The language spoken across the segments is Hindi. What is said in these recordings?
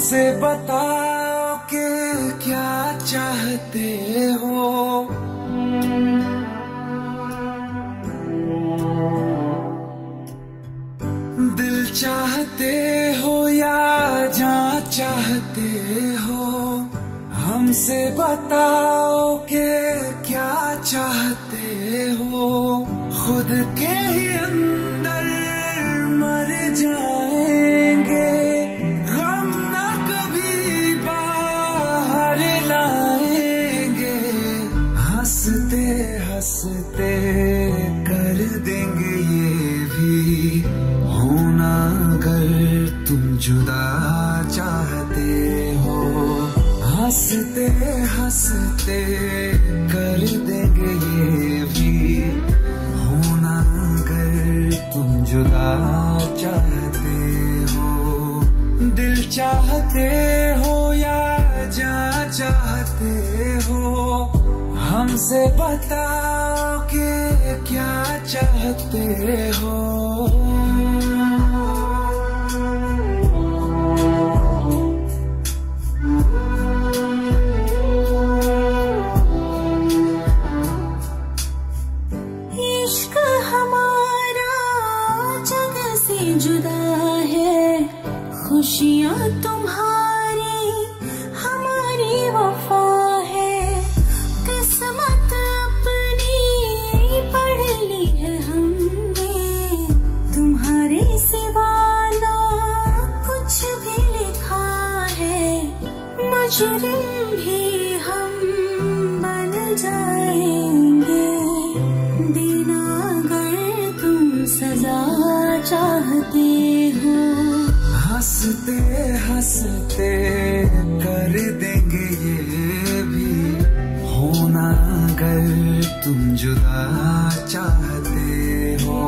हमसे बताओ कि क्या चाहते हो, दिल चाहते हो या जान चाहते हो। हमसे बताओ कि क्या चाहते हो, खुद के ही अंदर मर जाएंगे, गम ना कभी बाहर लाएंगे, हंसते हंसते कर देंगे ये भी होना अगर तुम जुदा चाहते हो। हंसते हंसते कर देंगे ये भी होना अगर तुम जुदा चाहते हो। दिल चाहते हो या जान चाहते हो, हमसे बताओ कि क्या चाहते हो। इश्क हमारा जगह से जुदा है, खुशियाँ तुम्हारी हमारी वफा है, किस्मत अपनी पढ़ ली है हमने, तुम्हारे सिवा ना कुछ भी लिखा है, मजरूम भी हम बन जाएंगे। देना अगर तुम सजा चाहते हो, हंसते हंसते कर देंगे ये भी होना अगर तुम जुदा चाहते हो।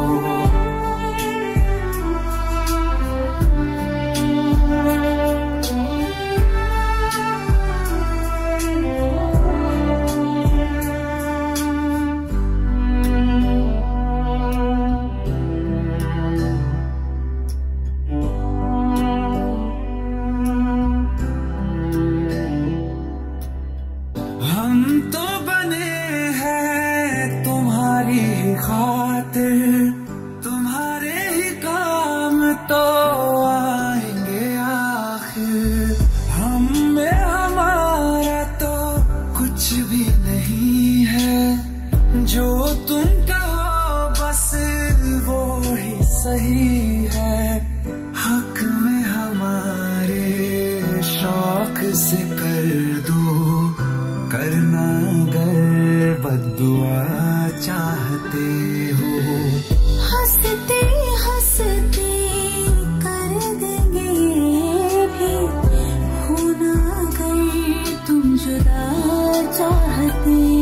खातिर तुम्हारे ही काम तो आएंगे आखिर, हम में हमारा तो कुछ भी नहीं है, जो तुम कहो बस वो ही सही है। हक में हमारे शौक से कर दो, करना गर बद्दुआ चाहते हो। हंसते हंसते कर देंगे ये भी होना अगर तुम जुदा चाहते